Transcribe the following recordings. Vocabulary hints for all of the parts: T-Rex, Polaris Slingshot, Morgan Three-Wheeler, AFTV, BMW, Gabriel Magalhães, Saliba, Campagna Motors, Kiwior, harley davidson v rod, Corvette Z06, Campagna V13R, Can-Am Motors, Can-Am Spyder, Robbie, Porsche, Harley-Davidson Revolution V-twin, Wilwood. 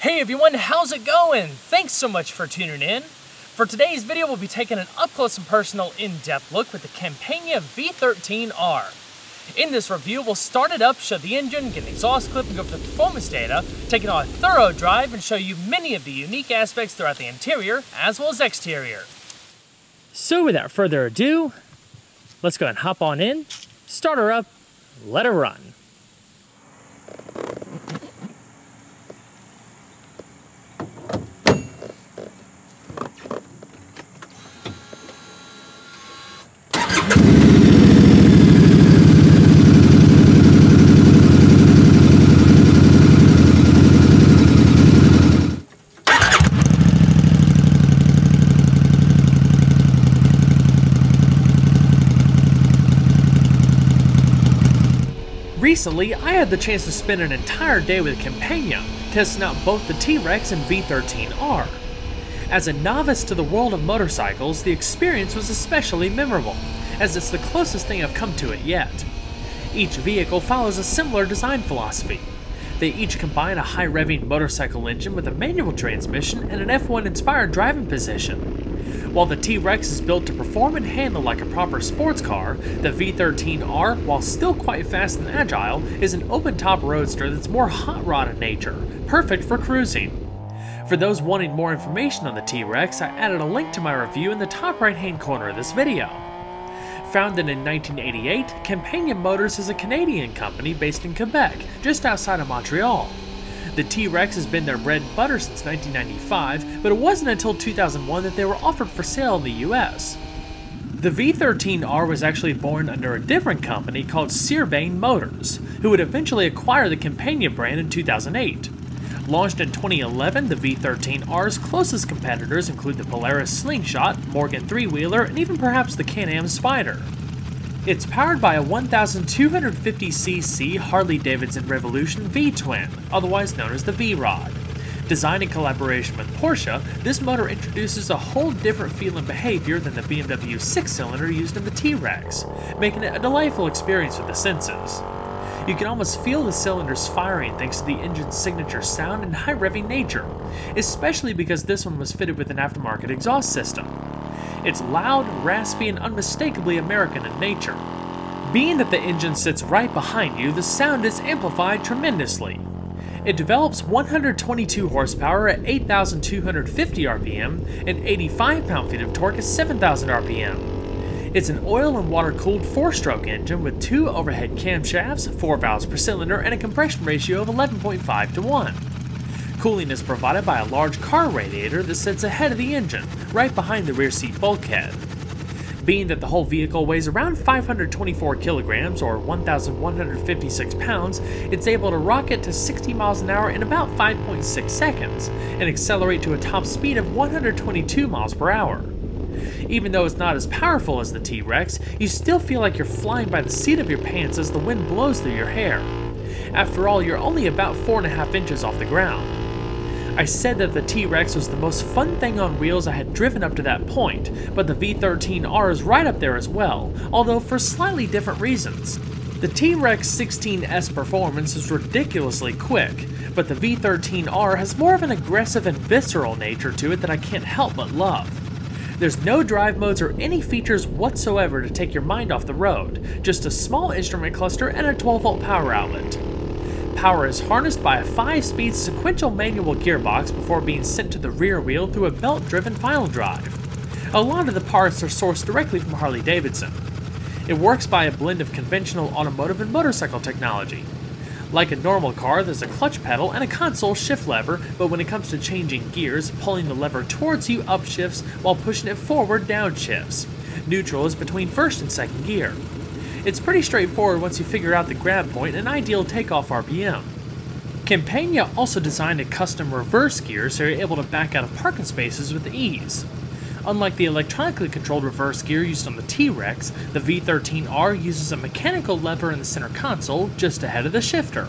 Hey everyone, how's it going? Thanks so much for tuning in. For today's video, we'll be taking an up-close and personal in-depth look with the Campagna V13R. In this review, we'll start it up, show the engine, get an exhaust clip, and go over the performance data, taking on a thorough drive and show you many of the unique aspects throughout the interior as well as exterior. So without further ado, let's go and hop on in, start her up, let her run. Recently, I had the chance to spend an entire day with Campagna, testing out both the T-Rex and V13R. As a novice to the world of motorcycles, the experience was especially memorable, as it's the closest thing I've come to it yet. Each vehicle follows a similar design philosophy. They each combine a high-revving motorcycle engine with a manual transmission and an F1-inspired driving position. While the T-Rex is built to perform and handle like a proper sports car, the V13R, while still quite fast and agile, is an open-top roadster that's more hot rod in nature, perfect for cruising. For those wanting more information on the T-Rex, I added a link to my review in the top right-hand corner of this video. Founded in 1988, Campagna Motors is a Canadian company based in Quebec, just outside of Montreal. The T-Rex has been their bread and butter since 1995, but it wasn't until 2001 that they were offered for sale in the US. The V13R was actually born under a different company called Can-Am Motors, who would eventually acquire the Campagna brand in 2008. Launched in 2011, the V13R's closest competitors include the Polaris Slingshot, Morgan Three-Wheeler, and even perhaps the Can-Am Spyder. It's powered by a 1,250cc Harley-Davidson Revolution V-twin, otherwise known as the V-Rod. Designed in collaboration with Porsche, this motor introduces a whole different feel and behavior than the BMW 6-cylinder used in the T-Rex, making it a delightful experience for the senses. You can almost feel the cylinders firing thanks to the engine's signature sound and high-revving nature, especially because this one was fitted with an aftermarket exhaust system. It's loud, raspy, and unmistakably American in nature. Being that the engine sits right behind you, the sound is amplified tremendously. It develops 122 horsepower at 8,250 RPM and 85 pound-feet of torque at 7,000 RPM. It's an oil and water-cooled 4-stroke engine with 2 overhead camshafts, 4 valves per cylinder, and a compression ratio of 11.5 to 1. Cooling is provided by a large car radiator that sits ahead of the engine, right behind the rear seat bulkhead. Being that the whole vehicle weighs around 524 kilograms or 1,156 pounds, it's able to rocket to 60 miles an hour in about 5.6 seconds and accelerate to a top speed of 122 miles per hour. Even though it's not as powerful as the T-Rex, you still feel like you're flying by the seat of your pants as the wind blows through your hair. After all, you're only about 4.5 inches off the ground. I said that the T-Rex was the most fun thing on wheels I had driven up to that point, but the V13R is right up there as well, although for slightly different reasons. The T-Rex 16S performance is ridiculously quick, but the V13R has more of an aggressive and visceral nature to it that I can't help but love. There's no drive modes or any features whatsoever to take your mind off the road, just a small instrument cluster and a 12-volt power outlet. Power is harnessed by a 5-speed sequential manual gearbox before being sent to the rear wheel through a belt-driven final drive. A lot of the parts are sourced directly from Harley-Davidson. It works by a blend of conventional automotive and motorcycle technology. Like a normal car, there's a clutch pedal and a console shift lever, but when it comes to changing gears, pulling the lever towards you upshifts while pushing it forward downshifts. Neutral is between first and second gear. It's pretty straightforward once you figure out the grab point and ideal takeoff RPM. Campagna also designed a custom reverse gear so you're able to back out of parking spaces with ease. Unlike the electronically controlled reverse gear used on the T-Rex, the V13R uses a mechanical lever in the center console just ahead of the shifter.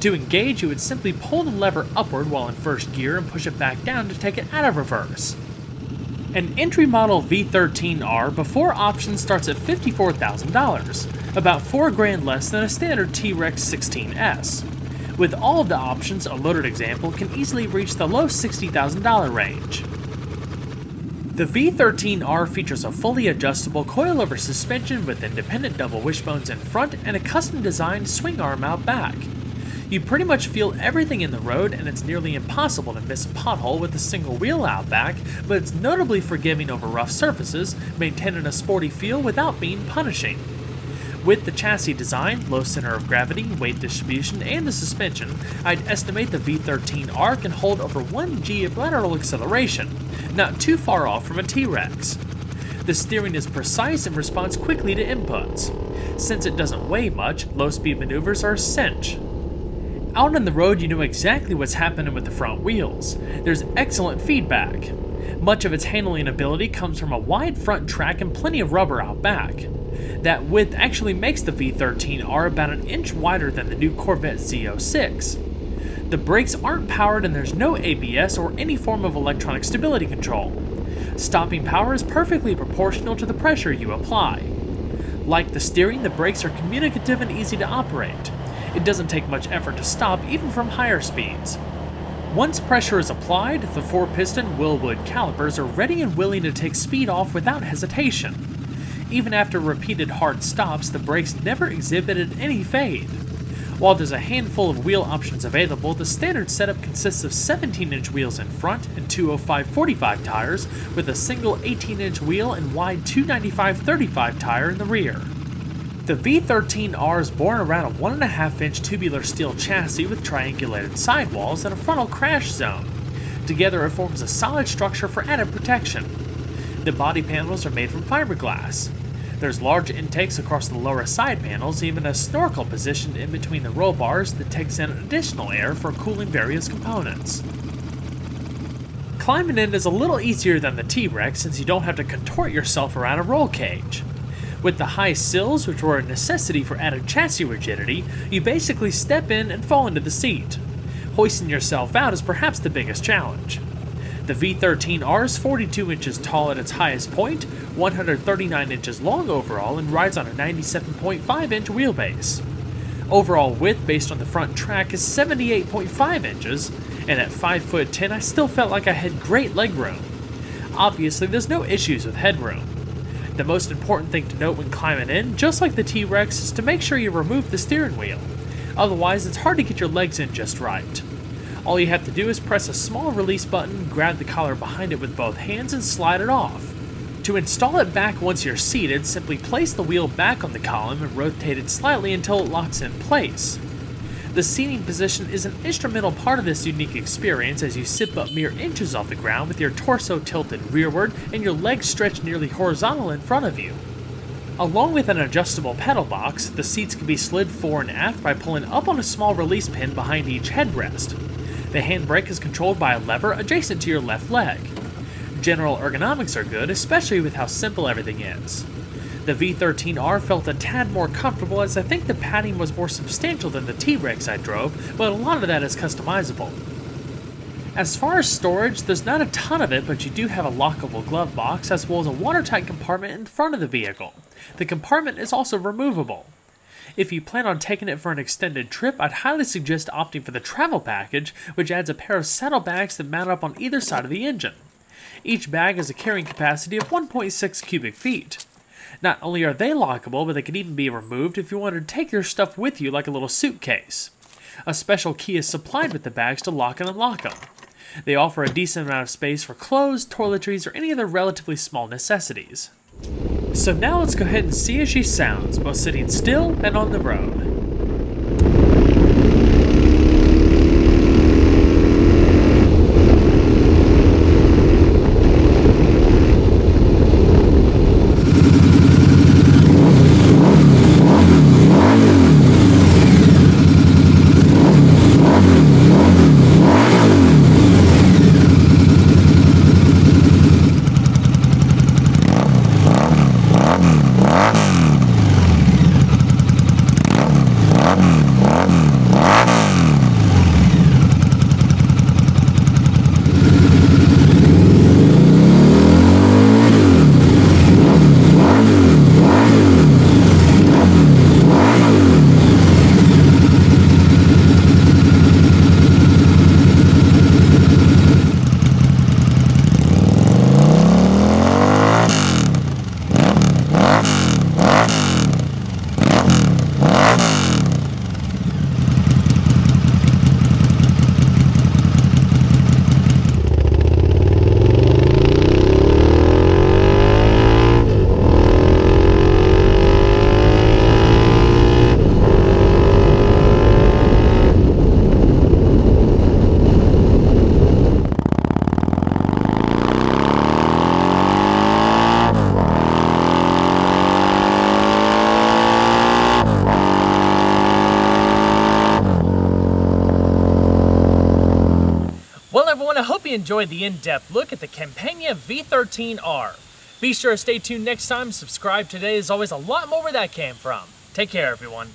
To engage, you would simply pull the lever upward while in first gear and push it back down to take it out of reverse. An entry model V13R before options starts at $54,000, about $4,000 less than a standard T-Rex 16S. With all of the options, a loaded example can easily reach the low $60,000 range. The V13R features a fully adjustable coilover suspension with independent double wishbones in front and a custom-designed swing arm out back. You pretty much feel everything in the road, and it's nearly impossible to miss a pothole with a single wheel out back, but it's notably forgiving over rough surfaces, maintaining a sporty feel without being punishing. With the chassis design, low center of gravity, weight distribution, and the suspension, I'd estimate the V13R can hold over 1G of lateral acceleration, not too far off from a T-Rex. The steering is precise and responds quickly to inputs. Since it doesn't weigh much, low-speed maneuvers are a cinch. Out on the road, you know exactly what's happening with the front wheels. There's excellent feedback. Much of its handling ability comes from a wide front track and plenty of rubber out back. That width actually makes the V13R about an inch wider than the new Corvette Z06. The brakes aren't powered and there's no ABS or any form of electronic stability control. Stopping power is perfectly proportional to the pressure you apply. Like the steering, the brakes are communicative and easy to operate. It doesn't take much effort to stop, even from higher speeds. Once pressure is applied, the 4-piston Wilwood calipers are ready and willing to take speed off without hesitation. Even after repeated hard stops, the brakes never exhibited any fade. While there's a handful of wheel options available, the standard setup consists of 17-inch wheels in front and 205/45 tires, with a single 18-inch wheel and wide 295/35 tire in the rear. The V13R is born around a 1.5-inch tubular steel chassis with triangulated sidewalls and a frontal crash zone. Together it forms a solid structure for added protection. The body panels are made from fiberglass. There's large intakes across the lower side panels, even a snorkel positioned in between the roll bars that takes in additional air for cooling various components. Climbing in is a little easier than the T-Rex since you don't have to contort yourself around a roll cage. With the high sills, which were a necessity for added chassis rigidity, you basically step in and fall into the seat. Hoisting yourself out is perhaps the biggest challenge. The V13R is 42 inches tall at its highest point, 139 inches long overall, and rides on a 97.5-inch wheelbase. Overall width based on the front track is 78.5 inches, and at 5'10", I still felt like I had great legroom. Obviously, there's no issues with headroom. The most important thing to note when climbing in, just like the T-Rex, is to make sure you remove the steering wheel. Otherwise, it's hard to get your legs in just right. All you have to do is press a small release button, grab the collar behind it with both hands, and slide it off. To install it back once you're seated, simply place the wheel back on the column and rotate it slightly until it locks in place. The seating position is an instrumental part of this unique experience as you sit but mere inches off the ground with your torso tilted rearward and your legs stretched nearly horizontal in front of you. Along with an adjustable pedal box, the seats can be slid forward and aft by pulling up on a small release pin behind each headrest. The handbrake is controlled by a lever adjacent to your left leg. General ergonomics are good, especially with how simple everything is. The V13R felt a tad more comfortable as I think the padding was more substantial than the T-Rex I drove, but a lot of that is customizable. As far as storage, there's not a ton of it, but you do have a lockable glove box as well as a watertight compartment in front of the vehicle. The compartment is also removable. If you plan on taking it for an extended trip, I'd highly suggest opting for the travel package, which adds a pair of saddlebags that mount up on either side of the engine. Each bag has a carrying capacity of 1.6 cubic feet. Not only are they lockable, but they can even be removed if you want to take your stuff with you like a little suitcase. A special key is supplied with the bags to lock and unlock them. They offer a decent amount of space for clothes, toiletries, or any other relatively small necessities. So now let's go ahead and see how she sounds, both sitting still and on the road. Well everyone, I hope you enjoyed the in-depth look at the Campagna V13R. Be sure to stay tuned next time, subscribe today, there's always a lot more where that came from. Take care everyone.